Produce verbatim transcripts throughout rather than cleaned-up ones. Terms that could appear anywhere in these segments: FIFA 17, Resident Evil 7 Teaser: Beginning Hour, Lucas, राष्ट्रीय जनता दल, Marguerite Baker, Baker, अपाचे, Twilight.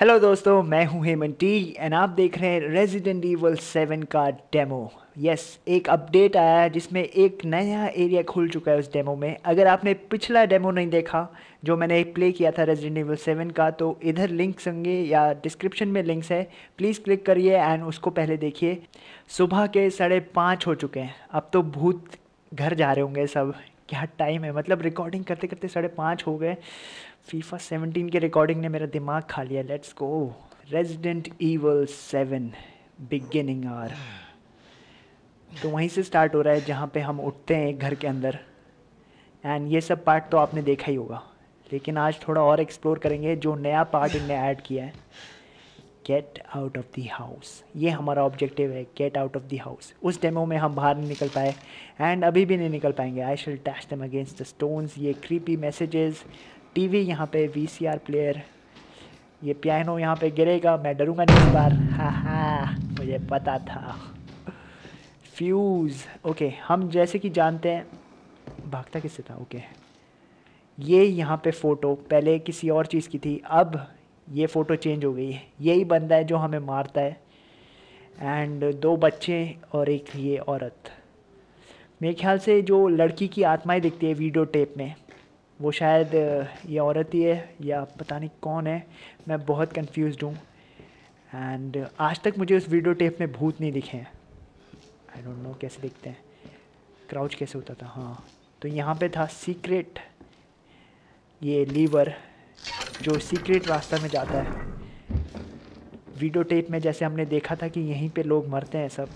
Hello दोस्तों, मैं हूं हेमंती एंड आप देख रहे हैं रेजिडेंट ईवल सेवन का डेमो। यस, एक अपडेट आया है जिसमें एक नया एरिया खुल चुका है उस डेमो में। अगर आपने पिछला डेमो नहीं देखा जो मैंने प्ले किया था रेजिडेंट ईवल सेवन का, तो इधर लिंक्स होंगे या डिस्क्रिप्शन में लिंक्स है, प्लीज़ क्लिक करिए एंड उसको पहले देखिए। सुबह के साढ़े पाँच हो चुके हैं, अब तो भूत घर जा रहे होंगे सब। क्या टाइम है, मतलब रिकॉर्डिंग करते करते साढ़े पाँच हो गए। फीफा सेवनटीन के रिकॉर्डिंग ने मेरा दिमाग खा लिया। Let's go Resident Evil seven beginning hour. तो वहीं से स्टार्ट हो रहा है जहाँ पे हम उठते हैं एक घर के अंदर। एंड ये सब पार्ट तो आपने देखा ही होगा, लेकिन आज थोड़ा और एक्सप्लोर करेंगे जो नया पार्ट इनने ऐड किया है। Get out of the house, ये हमारा ऑब्जेक्टिव है, get out of the house. उस डेमो में हम बाहर नहीं निकल पाए एंड अभी भी नहीं निकल पाएंगे। I shall dash them against the stones. ये क्रीपी मैसेजेस, टीवी यहाँ पे, वीसीआर प्लेयर, ये पियानो यहाँ पे गिरेगा, मैं डरूंगा नहीं इस बार। हाँ हाँ, मुझे पता था। फ्यूज़, ओके okay, हम जैसे कि जानते हैं भागता किससे था। Okay okay. ये यहाँ पे फ़ोटो पहले किसी और चीज़ की थी, अब ये फ़ोटो चेंज हो गई है। यही बंदा है जो हमें मारता है। एंड दो बच्चे और एक ये औरत। मेरे ख्याल से जो लड़की की आत्माएं दिखती है वीडियो टेप में, वो शायद ये औरत ही है या पता नहीं कौन है, मैं बहुत कंफ्यूज्ड हूँ। एंड आज तक मुझे उस वीडियो टेप में भूत नहीं दिखे हैं। आई डोंट नो कैसे दिखते हैं, क्राउच कैसे होता था। हाँ, तो यहाँ पे था सीक्रेट, ये लीवर जो सीक्रेट रास्ता में जाता है। वीडियो टेप में जैसे हमने देखा था कि यहीं पे लोग मरते हैं सब।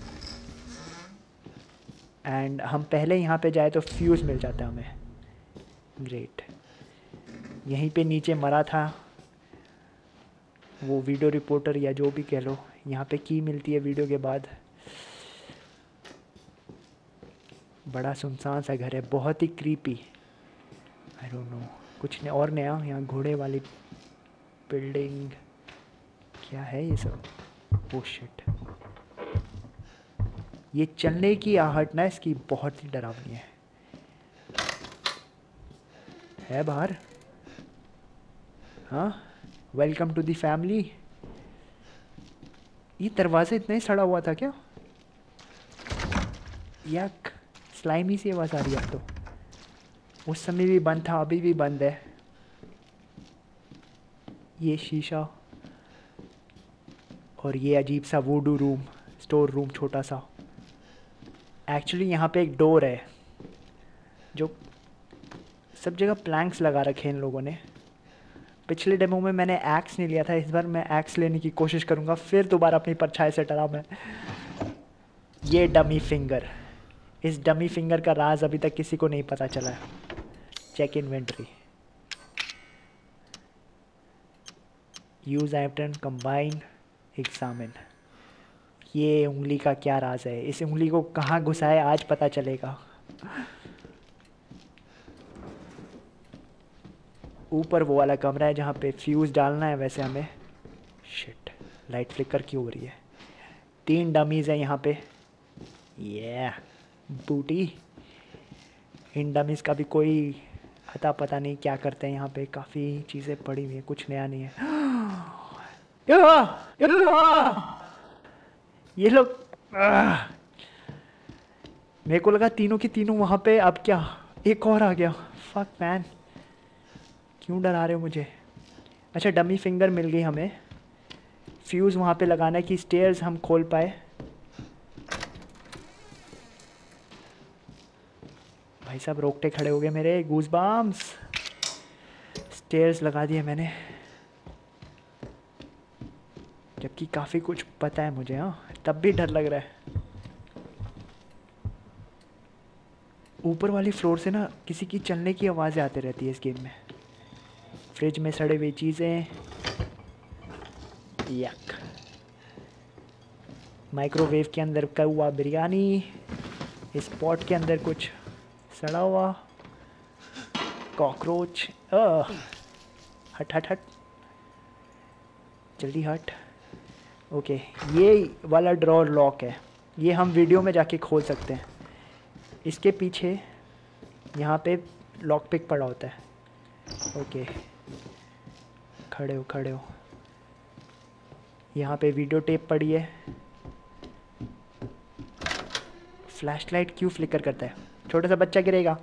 एंड हम पहले यहाँ पे जाए तो फ्यूज़ मिल जाता है हमें। ग्रेट, यहीं पे नीचे मरा था वो वीडियो रिपोर्टर या जो भी कह लो। यहाँ पे की मिलती है वीडियो के बाद। बड़ा सुनसान सा घर है, बहुत ही क्रीपी। आई डोंट नो, कुछ नहीं और नया। यहाँ घोड़े वाली बिल्डिंग, क्या है ये सब। ओह शिट, ये चलने की आहट ना इसकी बहुत ही डरावनी है। है बाहर, हाँ, वेलकम टू दी फैमिली। ये दरवाज़ा इतना ही सड़ा हुआ था क्या। याक, स्लाइमी सी आवाज़ आ रही है। तो उस समय भी बंद था, अभी भी बंद है। ये शीशा और ये अजीब सा वूडू रूम, स्टोर रूम छोटा सा। एक्चुअली यहाँ पे एक डोर है जो सब जगह प्लैंक्स लगा रखे हैं इन लोगों ने। पिछले डेमो में मैंने एक्स नहीं लिया था, इस बार मैं एक्स लेने की कोशिश करूँगा, फिर दोबारा अपनी परछाई से डरा मैं। ये डमी फिंगर, इस डमी फिंगर का राज अभी तक किसी को नहीं पता चला है। Check inventory, use item, combine, examine. ये उंगली का क्या राज है, इस उंगली को कहाँ घुसाए आज पता चलेगा। ऊपर वो वाला कमरा है जहाँ पे फ्यूज़ डालना है वैसे हमें। शिट, लाइट फ्लिकर क्यों हो रही है। तीन डमीज़ हैं यहाँ पे। ये बूटी, इन डमीज़ का भी कोई अता पता नहीं क्या करते हैं। यहाँ पे काफ़ी चीज़ें पड़ी हुई हैं, कुछ नया नहीं है। ये लोग, मेरे को लगा तीनों की तीनों वहाँ पे। अब क्या, एक और आ गया। फक मैन, क्यों डरा रहे हो मुझे। अच्छा, डमी फिंगर मिल गई हमें। फ्यूज़ वहाँ पे लगाना है कि स्टेयर्स हम खोल पाए। भाई साहब, रोकटे खड़े हो गए मेरे, गूज़बम्स। स्टेयर्स लगा दिए मैंने, जबकि काफ़ी कुछ पता है मुझे। हाँ, तब भी डर लग रहा है। ऊपर वाली फ्लोर से ना किसी की चलने की आवाज़ें आती रहती है इस गेम में। फ्रिज में सड़े हुई चीज़ें, यक। माइक्रोवेव के अंदर का हुआ बिरयानी, इस पॉट के अंदर कुछ सड़ा हुआ, कॉकरोच। हट हट हट, जल्दी हट। ओके, ये वाला ड्रॉर लॉक है, ये हम वीडियो में जाके खोल सकते हैं। इसके पीछे यहाँ पे लॉक पिक पड़ा होता है। ओके, खड़े हो खड़े हो। यहाँ पे वीडियो टेप पड़ी है। फ्लैशलाइट क्यों फ्लिकर करता है? छोटा सा बच्चा गिरेगा।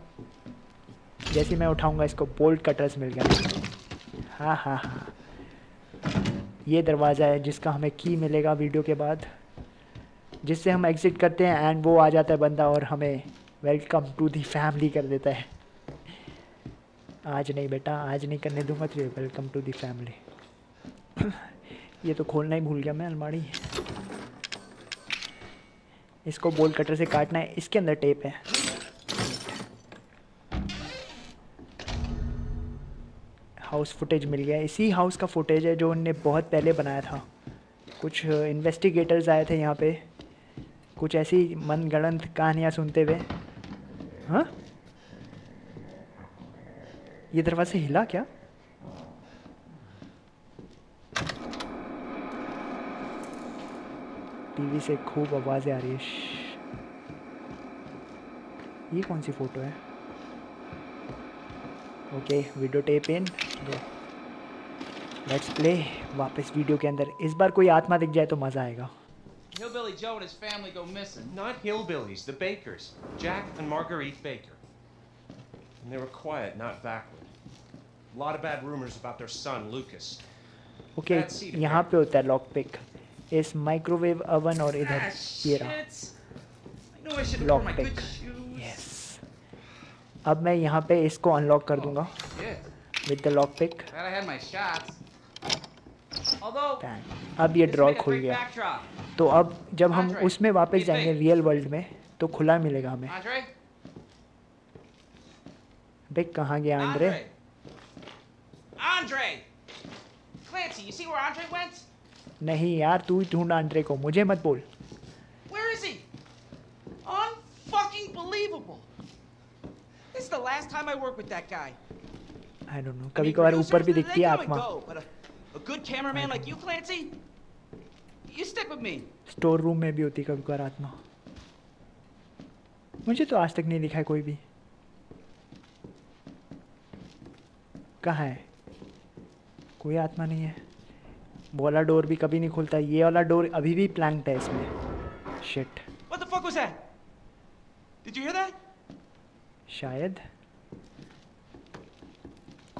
जैसे मैं उठाऊंगा इसको, बोल्ट कटर्स मिल गया। हाँ हाँ हाँ, ये दरवाज़ा है जिसका हमें की मिलेगा वीडियो के बाद, जिससे हम एग्ज़िट करते हैं एंड वो आ जाता है बंदा और हमें वेलकम टू दी फैमिली कर देता है। आज नहीं बेटा, आज नहीं करने दूंगा तुझे वेलकम टू दी फैमिली। ये तो खोलना ही भूल गया मैं अलमारी। इसको बोल्ट कटर से काटना है, इसके अंदर टेप है। हाउस फुटेज मिल गया, इसी हाउस का फुटेज है जो उनने बहुत पहले बनाया था। कुछ इन्वेस्टिगेटर्स आए थे यहाँ पे, कुछ ऐसी मनगढ़ंत कहानियाँ सुनते हुए। हाँ, ये दरवाज़ा हिला क्या? टीवी से खूब आवाज़ें आ रही है। ये कौन सी फ़ोटो है? Okay, video tape in, let's play. वापस वीडियो के अंदर। इस बार कोई आत्मा दिख जाए तो मज़ा आएगा। Hillbilly Joe and his family go missing. Not hillbillies, the Bakers, Jack and Marguerite Baker. And they were quiet, not backward. A lot of bad rumors about their son Lucas. Okay, यहाँ पे होता है lock pick. इस microwave oven और इधर ये रहा lock pick. Yes, अब मैं यहाँ पे इसको अनलॉक कर दूंगा विद द लॉक पिक। अब ये ड्रॉ खुल गया। तो अब जब हम उसमें वापस जाएंगे रियल वर्ल्ड में तो खुला मिलेगा हमें। बे, कहाँ गया आंद्रे? नहीं यार, तू ही ढूंढ आंद्रे को, मुझे मत बोल। Where is he? Unfucking believable. This is the last time I work with that guy. I don't know. कभी-कभार ऊपर भी दिखती है आत्मा। A good cameraman like you, Clancy. You stick with me. Store room में भी होती कभी-कभार आत्मा। मुझे तो आज तक नहीं दिखा है कोई भी। कहाँ है? कोई आत्मा नहीं है। वो वाला डोर भी कभी नहीं खुलता। ये वाला डोर अभी भी प्लैंक्ड है इसमें। Shit. What the fuck was that? Did you hear that? शायद।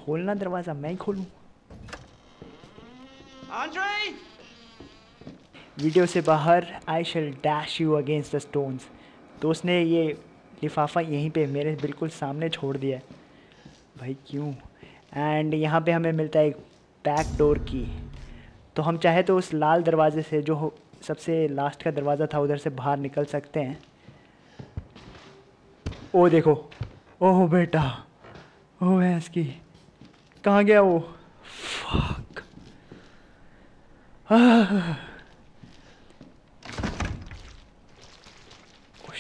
खोलना दरवाजा, मैं ही खोलूं। André! वीडियो से बाहर। I shall dash you against the stones। तो उसने ये लिफाफा यहीं पे मेरे बिल्कुल सामने छोड़ दिया। भाई क्यों? एंड यहाँ पे हमें मिलता है एक बैक डोर की। तो हम चाहे तो उस लाल दरवाजे से, जो सबसे लास्ट का दरवाज़ा था, उधर से बाहर निकल सकते हैं। ओ देखो, ओह बेटा, ओह भैंस की, कहाँ गया वो? फक। ओह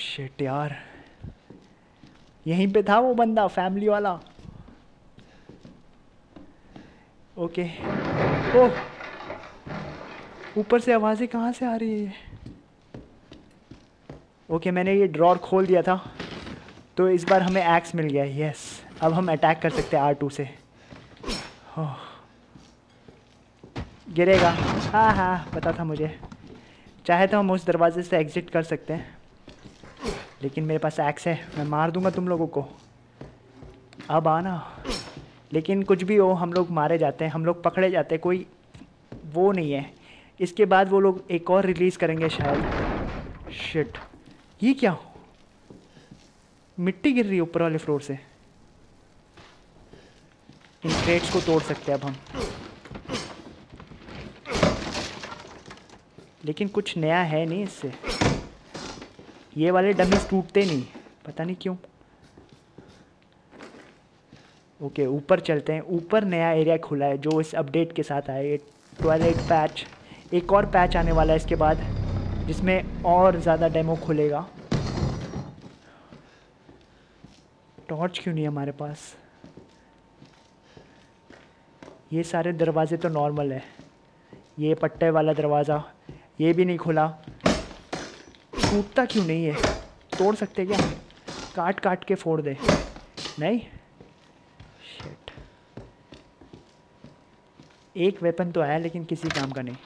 शिट यार, यहीं पे था वो बंदा, फैमिली वाला। ओके, ओह, ऊपर से आवाज़ें कहाँ से आ रही है? ओके, मैंने ये ड्रॉर खोल दिया था तो इस बार हमें एक्स मिल गया। यस, अब हम अटैक कर सकते हैं आर टू से। ओह, गिरेगा। हाँ हाँ, पता था मुझे। चाहे तो हम उस दरवाजे से एग्ज़िट कर सकते हैं, लेकिन मेरे पास एक्स है, मैं मार दूँगा तुम लोगों को। अब आना। लेकिन कुछ भी हो, हम लोग मारे जाते हैं, हम लोग पकड़े जाते हैं, कोई वो नहीं है। इसके बाद वो लोग एक और रिलीज़ करेंगे शायद। शिट, ये क्या हो? मिट्टी गिर रही है ऊपर वाले फ्लोर से। इन क्रेट्स को तोड़ सकते हैं अब हम। लेकिन कुछ नया है नहीं इससे। ये वाले डमीज टूटते नहीं, पता नहीं क्यों। ओके, ऊपर चलते हैं। ऊपर नया एरिया खुला है जो इस अपडेट के साथ आया है, ट्वाइलाइट पैच। एक और पैच आने वाला है इसके बाद, जिसमें और ज़्यादा डेमो खुलेगा। टॉर्च क्यों नहीं है हमारे पास? ये सारे दरवाजे तो नॉर्मल है। ये पट्टे वाला दरवाज़ा, ये भी नहीं खुला। टूटता क्यों नहीं है? तोड़ सकते क्या? काट काट के फोड़ दे। नहीं, एक वेपन तो आया लेकिन किसी काम का नहीं।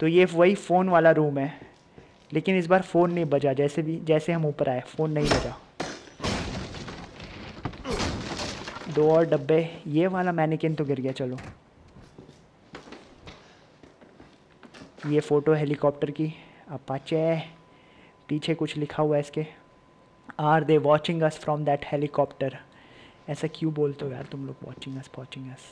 तो ये वही फ़ोन वाला रूम है, लेकिन इस बार फ़ोन नहीं बजा। जैसे भी जैसे हम ऊपर आए फ़ोन नहीं बजा। दो और डब्बे, ये वाला मैनिकिन तो गिर गया। चलो ये फ़ोटो हेलीकॉप्टर की, अपाचे, पीछे कुछ लिखा हुआ है इसके, are they watching us from that helicopter. ऐसा क्यों बोलते हो यार तुम लोग, वॉचिंग अस वॉचिंग अस।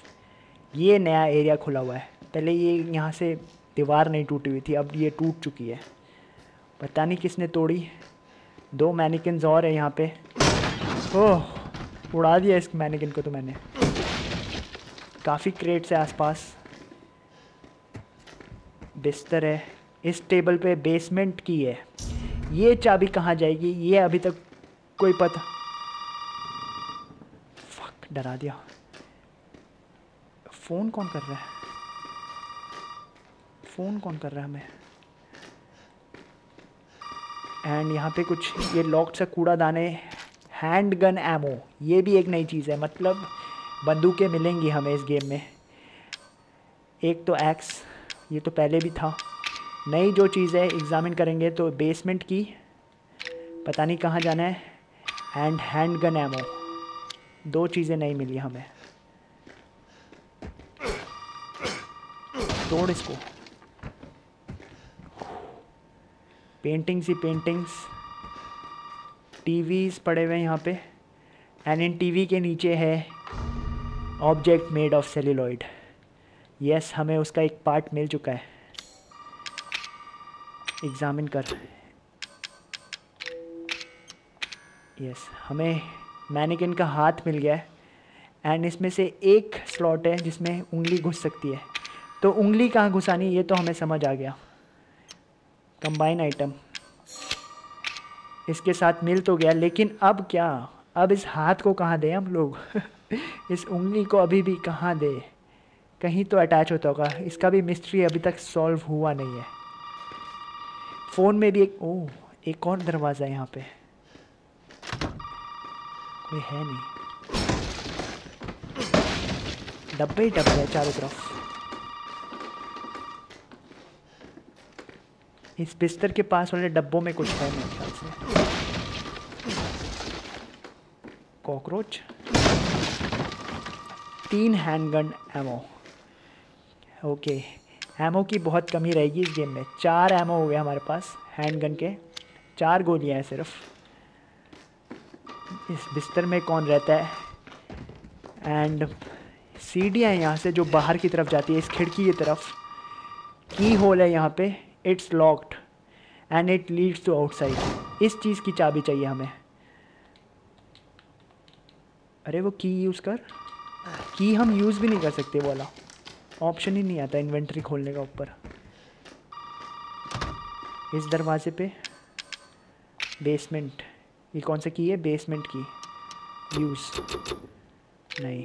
ये नया एरिया खुला हुआ है, पहले ये यहाँ से दीवार नहीं टूटी हुई थी, अब ये टूट चुकी है, पता नहीं किसने तोड़ी। दो मैनिकिन्स और है यहाँ पे। ओह, उड़ा दिया इस मैनिकिन को तो मैंने। काफ़ी क्रेट्स है आसपास, बिस्तर है। इस टेबल पे बेसमेंट की है। ये चाबी कहाँ जाएगी ये अभी तक कोई पता। फक, डरा दिया। फ़ोन कौन कर रहा है, फ़ोन कौन कर रहा है हमें। एंड यहाँ पे कुछ ये लॉक्ड सा कूड़ादाने, हैंड गन एमो, ये भी एक नई चीज़ है, मतलब बंदूकें मिलेंगी हमें इस गेम में। एक तो एक्स, ये तो पहले भी था। नई जो चीज़ है एग्ज़ामिन करेंगे तो बेसमेंट की, पता नहीं कहाँ जाना है, एंड हैंड गन एमो, दो चीज़ें नहीं मिली हमें। तोड़ इसको। पेंटिंग्स ही पेंटिंग्स। टीवीज़ पड़े हुए हैं यहाँ पे, एंड इन टीवी के नीचे है object made of celluloid. Yes, हमें उसका एक पार्ट मिल चुका है। एग्ज़ामिन कर। यस, हमें मैनिकिन का हाथ मिल गया है, एंड इसमें से एक स्लॉट है जिसमें उंगली घुस सकती है, तो उंगली कहाँ घुसानी ये तो हमें समझ आ गया। कंबाइन आइटम इसके साथ मिल तो गया, लेकिन अब क्या, अब इस हाथ को कहाँ दें हम लोग इस उंगली को अभी भी कहाँ दें, कहीं तो अटैच होता होगा, इसका भी मिस्ट्री अभी तक सॉल्व हुआ नहीं है। फ़ोन में भी एक, ओह, एक और दरवाज़ा है यहाँ पे, कोई है नहीं। डब्बे ही डब्बे है चारों तरफ। इस बिस्तर के पास वाले डब्बों में कुछ है मेरे ख्याल से। कॉकरोच, तीन हैंडगन एमो। ओके, एमो की बहुत कमी रहेगी इस गेम में। चार एमो हो गए हमारे पास हैंडगन के, चार गोलियां हैं सिर्फ। इस बिस्तर में कौन रहता है, एंड सीढ़ियाँ यहाँ से जो बाहर की तरफ जाती है, इस खिड़की की तरफ। की होल है यहाँ पे, it's locked and it leads to outside. इस चीज़ की चाबी चाहिए हमें। अरे वो की यूज़ कर, की हम यूज़ भी नहीं कर सकते, बोला ऑप्शन ही नहीं आता इन्वेंट्री खोलने का ऊपर। इस दरवाजे पे बेसमेंट, ये कौन सा की है, बेसमेंट की यूज़ नहीं।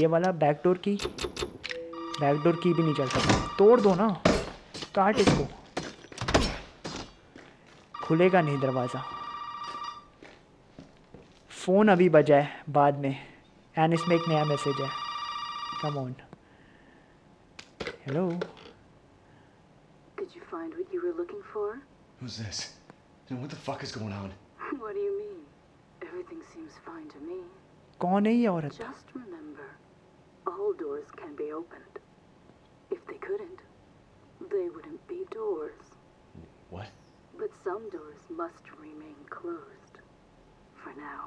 ये वाला बैकडोर की, बैकडोर की भी नहीं चल सकती। तोड़ दो ना, काट इसको, खुलेगा नहीं दरवाज़ा। फ़ोन अभी बजा है बाद में, एंड इसमें एक नया मैसेज है। Come on. Hello. Did you find what you were looking for? Who's this? And what the fuck is going on? What do you mean? Everything seems fine to me. कौन है ये औरत? Just remember, all doors can be opened. If they couldn't, they wouldn't be doors. What? But some doors must remain closed for now.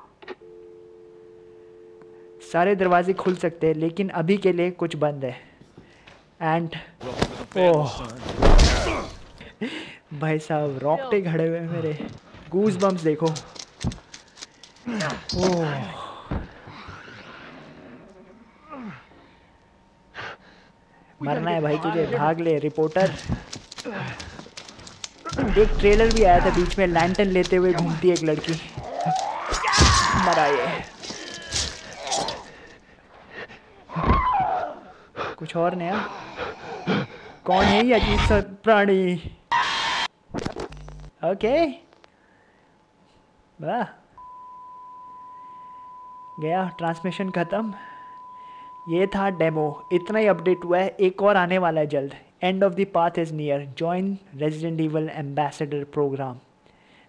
सारे दरवाजे खुल सकते हैं, लेकिन अभी के लिए कुछ बंद है। एंड ओह भाई साहब, रॉकटे खड़े हुए मेरे, गूज बम्स देखो। ओह, मरना है भाई तुझे, भाग ले रिपोर्टर। एक ट्रेलर भी आया था बीच में, लैंटर्न लेते हुए घूमती एक लड़की, मरा ये। कुछ और नया, कौन है ये अजीब सा प्राणी? ओके, वाह, गया ट्रांसमिशन ख़त्म। ये था डेमो, इतना ही अपडेट हुआ है, एक और आने वाला है जल्द। End of the path is near, join Resident Evil ambassador program,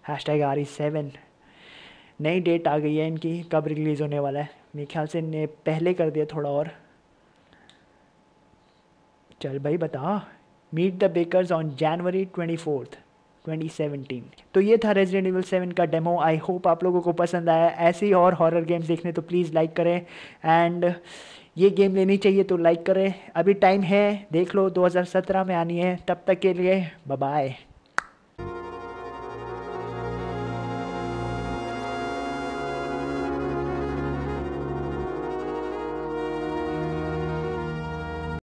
hashtag R E seven. नई डेट आ गई है इनकी, कब रिलीज़ होने वाला है मेरे ख्याल से इन्हें पहले कर दिया थोड़ा। और चल भाई बता, meet the bakers on January twenty fourth twenty seventeen. तो ये था रेजिडेंट इवल सेवन का डेमो, आई होप आप लोगों को पसंद आया। ऐसे ही और हॉरर गेम्स देखने तो प्लीज़ लाइक करें, एंड ये गेम लेनी चाहिए तो लाइक करें, अभी टाइम है, देख लो, दो हज़ार सत्रह में आनी है। तब तक के लिए बाय बाय।